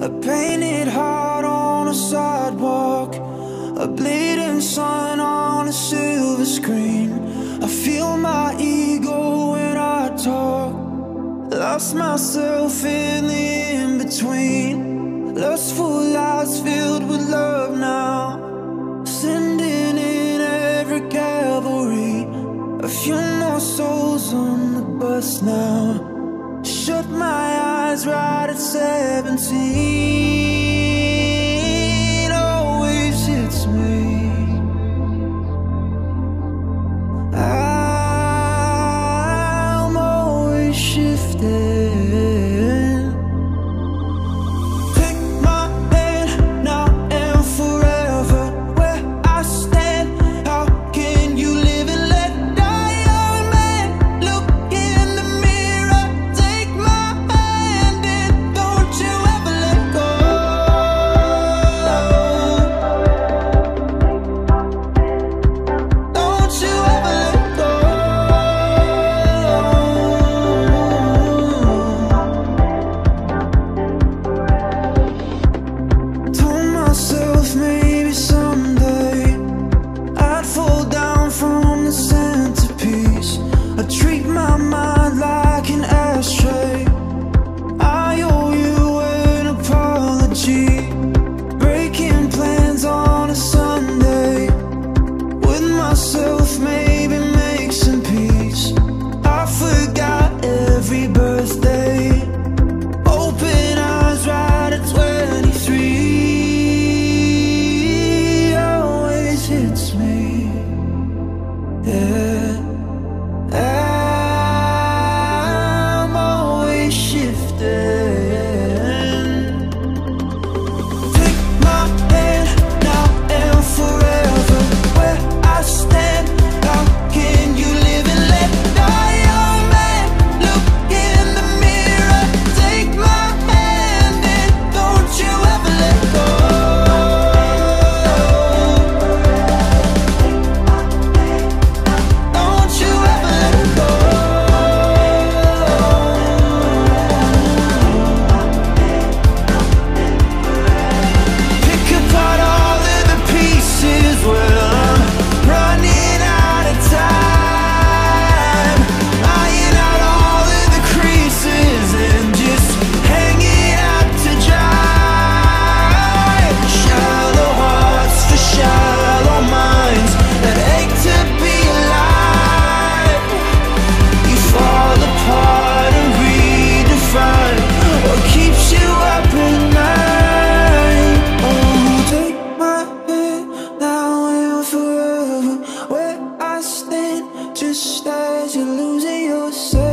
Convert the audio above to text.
A painted heart on a sidewalk, a bleeding sun on a silver screen. I feel my ego when I talk, lost myself in the in-between. Lustful lies filled with love now, sending in every cavalry. A few more souls on the bus now. Shut my eyes right at 17. Always hits me. I'm always shifting. Pick my hand now and forever. Where I stand, how can you live and let die? Young man, look in the mirror. Maybe someday I'd fall down from the centerpiece. I treat my mind like an ashtray. I owe you an apology. Breaking plans on a Sunday with myself, maybe make some peace. I forgot every birthday. Open eyes right at 23. Hits me, yeah. I'm always shifting. Take my hand now and forever. Where I stand, how can you live and let die? Young man, look in the mirror. Take my hand and don't you ever let go. Just as you're losing yourself.